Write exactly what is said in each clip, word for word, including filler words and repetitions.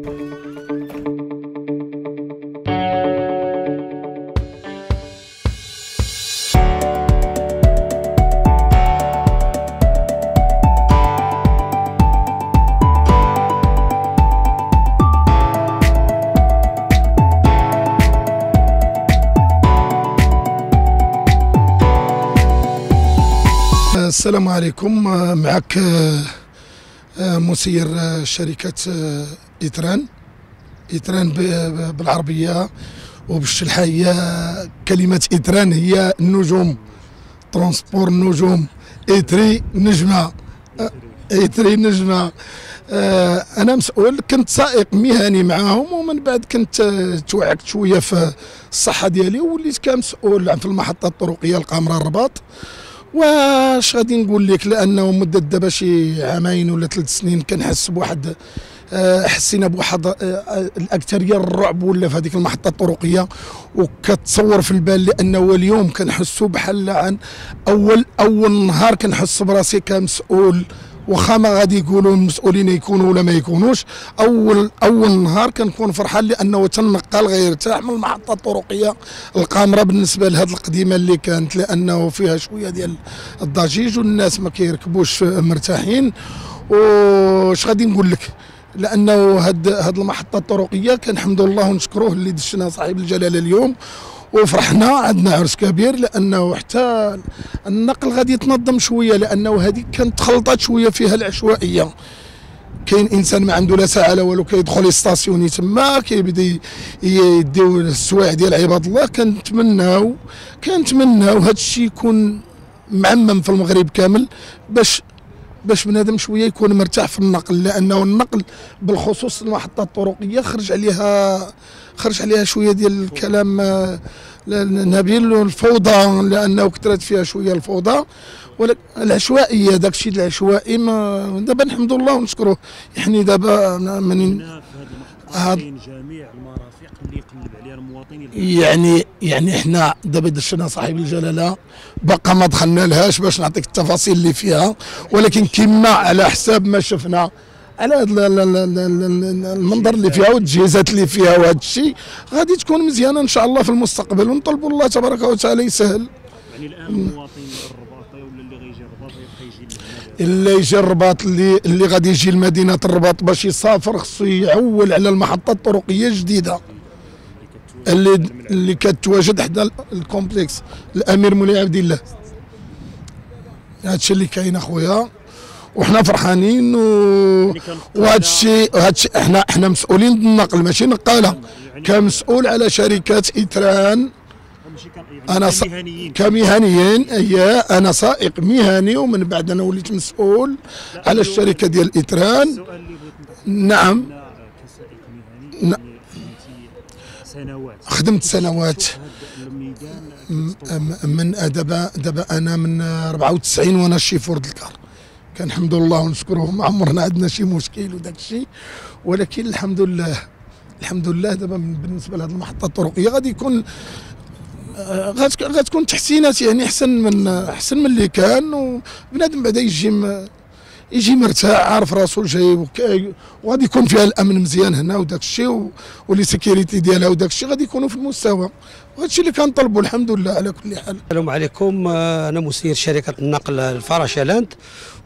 السلام عليكم. معك مسير شركة إيتران إيتران بالعربية وبالشلحية. كلمة إيتران هي النجوم، ترانسبور النجوم، إيتري نجمة، إيتري نجمة. أنا مسؤول، كنت سائق مهني معاهم، ومن بعد كنت توعكت شوية في الصحة ديالي ووليت كمسؤول في المحطة الطرقية القامرة الرباط. واش غادي نقول لك، لانه مده دابا شي عامين ولا ثلاث سنين كنحس بواحد، حسينا بواحد الاكثريه الرعب ولا في هذيك المحطه الطرقيه، وكتصور في البال لانه اليوم كنحسوا بحال عن اول اول نهار كنحس براسي كمسؤول، واخا ما غادي يقولوا المسؤولين يكونوا ولا ما يكونوش، اول اول نهار كنكون فرحان لانه تنقل غيرتاح من المحطه الطرقيه القامره بالنسبه لهذه القديمه اللي كانت، لانه فيها شويه ديال الضجيج والناس ما كيركبوش مرتاحين. واش غادي نقول لك، لانه هاد هاد المحطه الطرقيه كنحمد الله ونشكروه اللي دشنا صاحب الجلاله اليوم، وفرحنا عندنا عرس كبير لانه حتى النقل غادي يتنظم شويه، لانه هذيك كانت تخلطات شويه فيها العشوائيه. كاين انسان ما عنده لا ساعه لا والو كيدخل يستاسيوني تما كيبدا يديو السوايع ديال عباد الله. كنتمناو كنتمناو هذا الشيء يكون معمم في المغرب كامل، باش باش بنادم شويه يكون مرتاح في النقل، لانه النقل بالخصوص المحطه الطرقيه خرج عليها خرج عليها شويه ديال الكلام نبيل، الفوضى، لانه كثرت فيها شويه الفوضى والعشوائيه، داك الشيء العشوائي. ما دابا نحمد الله ونشكروه، يعني دابا من هاد جميع المرافق اللي يقلب عليها المواطن، يعني يعني حنا دابا دشنا صاحب الجلاله، باقا ما دخلنا لهاش باش نعطيك التفاصيل اللي فيها، ولكن كما على حساب ما شفنا على هذا المنظر اللي فيها والتجهيزات اللي فيها وهذا الشيء، غادي تكون مزيانه ان شاء الله في المستقبل، ونطلبوا الله تبارك وتعالى يسهل. يعني الان المواطن الرباطي ولا اللي غيجي الرباط يبقى يجي اللي يجي الرباط، اللي اللي غادي يجي لمدينه الرباط باش يسافر خصو يعول على المحطه الطرقيه الجديده اللي اللي كتواجد حدا الكومبلكس الامير مولاي عبد الله. هادشي اللي كاين اخويا، وحنا فرحانين و... وهذا الشيء هذا الشيء احنا احنا مسؤولين بالنقل، ماشي نقاله، كمسؤول على شركه إيتران. انا ص... كمهنيين اييه، انا سائق مهني، ومن بعد انا وليت مسؤول على الشركه ديال إيتران. نعم، سنوات خدمت سنوات من دابا دابا انا من أربعة وتسعين وانا شيفور د الكار. كنحمدوا الله ونشكروه، ما عمرنا عندنا شي مشكل وداك الشيء، ولكن الحمد لله الحمد لله دابا بالنسبه لهذه المحطه الطرقيه غادي يكون غتكون تحسينات، يعني احسن من احسن من اللي كان، وبنادم بعدا يجي يجي مرتاح عارف راسو جاي، وغادي يكون فيها الامن مزيان هنا وداك الشيء، واللي سيكيوريتي ديالها وداك الشيء غادي يكونوا في المستوى، وهذا الشيء اللي كنطلبوا الحمد لله على كل حال. السلام عليكم، انا مسير شركه النقل الفراشة لاند،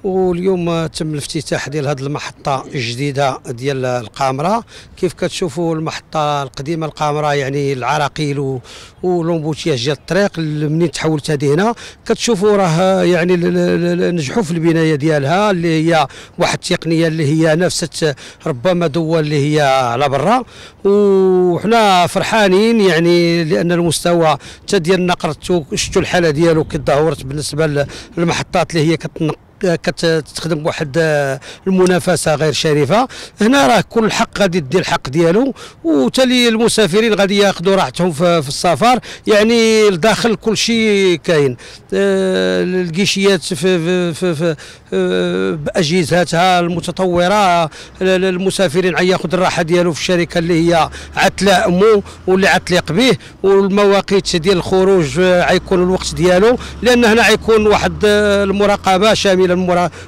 واليوم تم الافتتاح ديال هذه المحطه الجديده ديال القامره. كيف كتشوفوا المحطه القديمه القامره، يعني العراقيل ولومبوتياج ديال الطريق، منين تحولت هذه هنا كتشوفوا راه يعني نجحوا في البنايه ديالها، اللي هي واحد التقنيه اللي هي نفس ربما دول اللي هي على برا، وحنا فرحانين يعني لان المستوى حتى ديال النقل شفتوا الحاله ديالو كتدهورت بالنسبه للمحطات اللي هي كتنقل كتخدم بواحد المنافسه غير شريفه. هنا راه كل حق غادي يدي الحق ديالو، وتالي المسافرين غادي ياخذوا راحتهم في السفر، يعني الداخل كل شيء كاين، الكيشيات في, في, في, باجهزتها المتطوره، المسافرين عا ياخذ الراحه ديالو في الشركه اللي هي عتلائمو واللي عتليق به، والمواقيت ديال الخروج عيكون الوقت ديالو، لان هنا عيكون واحد المراقبه شامله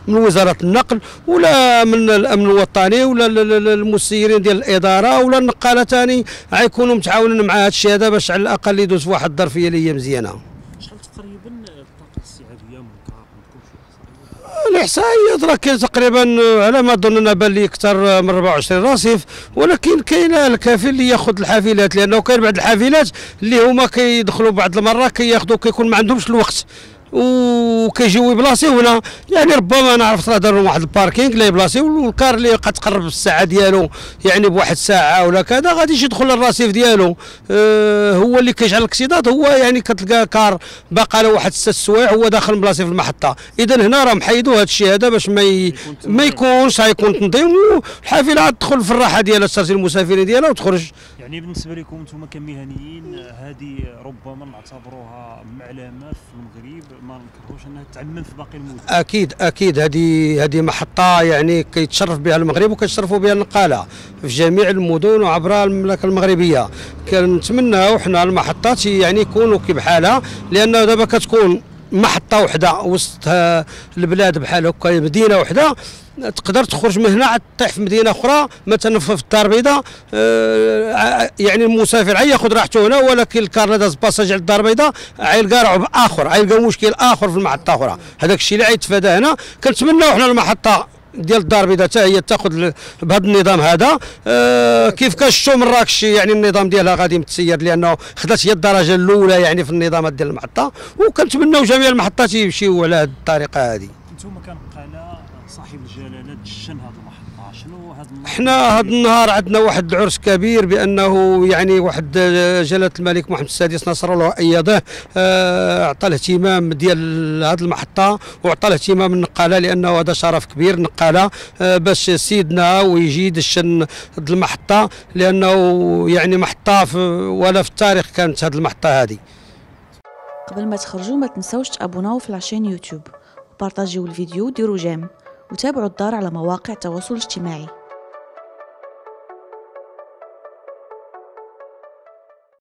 من وزاره النقل ولا من الامن الوطني ولا المسيرين ديال الاداره ولا النقاله ثاني عيكونوا متعاونين مع هذا الشيء هذا باش على الاقل يدوز في واحد الظرفيه اللي هي مزيانه. شحال تقريبا الطاقه الاستيعابيه من الاحصائيات؟ راه كاين تقريبا على ما اظن انا بان لي اكثر من أربعة وعشرين رصيف، ولكن كاين الكافل اللي ياخذ الحافلات، لانه كاين بعض الحافلات اللي هما كيدخلوا بعض المره كياخذوا كيكون ما عندهمش الوقت وكيجيو يبلاصيو هنا، يعني ربما انا عرفت راه داروا واحد الباركينغ لا يبلاصيو، والكار اللي غتقرب الساعه ديالو يعني بواحد ساعه ولا كذا غاديش يدخل للرصيف ديالو. أه هو اللي كيجعل الاكتظاظ، هو يعني كتلقى كار باقى له واحد ست سوايع هو داخل بلاصي في المحطه. اذا هنا راه محيدوا هذا الشيء هذا باش ما ي... ما يكونش غيكون تنظيم، والحافله غتدخل في الراحه ديالها تسترسل المسافرين ديالها وتخرج. يعني بالنسبه لكم انتم كمهنيين هذه ربما نعتبروها معلمه في المغرب، ما نكرهوش انها تعمم في باقي المدن. اكيد اكيد هذه هذه محطه يعني كيتشرف بها المغرب وكيتشرفوا بها النقاله في جميع المدن وعبر المملكه المغربيه. كنتمناو حنا المحطات يعني يكونوا كي بحالها، لانه دابا كتكون محطه وحده وسط البلاد بحال هكا مدينه وحده، تقدر تخرج من هنا عاد تطيح في مدينه اخرى مثلا في الدار البيضاء. آه يعني المسافر عا ياخذ راحته هنا، ولكن الكار اللي داز باساج على الدار البيضاء عيلقى رعب اخر، عيلقى مشكل اخر في المحطه اخرى، هذاك الشيء اللي عيتفادى هنا. كنتمناو حنا المحطه ديال الدار البيضاء حتى هي تاخذ بهذا النظام هذا. آه كيف كنشوفوا مراكش يعني النظام ديالها غادي متسير، لانه خدات هي الدرجه الاولى يعني في النظامات ديال المحطه، وكنتمناو جميع المحطات يمشيو على هذه الطريقه هذه. انتم كنقاله صاحب الجلاله دشن هذه المحطه، شنو هذا النهار؟ حنا هذا النهار عندنا واحد العرس كبير، بانه يعني واحد جلاله الملك محمد السادس نصر الله وايده اعطى الاهتمام ديال هذه المحطه واعطى الاهتمام النقاله، لانه هذا شرف كبير النقاله باش سيدنا ويجي دشن هذه المحطه، لانه يعني محطه في ولا في التاريخ كانت هذه المحطه هذه. قبل ما تخرجوا ما تنساوش تابوناو في لاشين يوتيوب، بارطاجيو الفيديو وديروا جيم، وتابعوا الدار على مواقع التواصل الاجتماعي.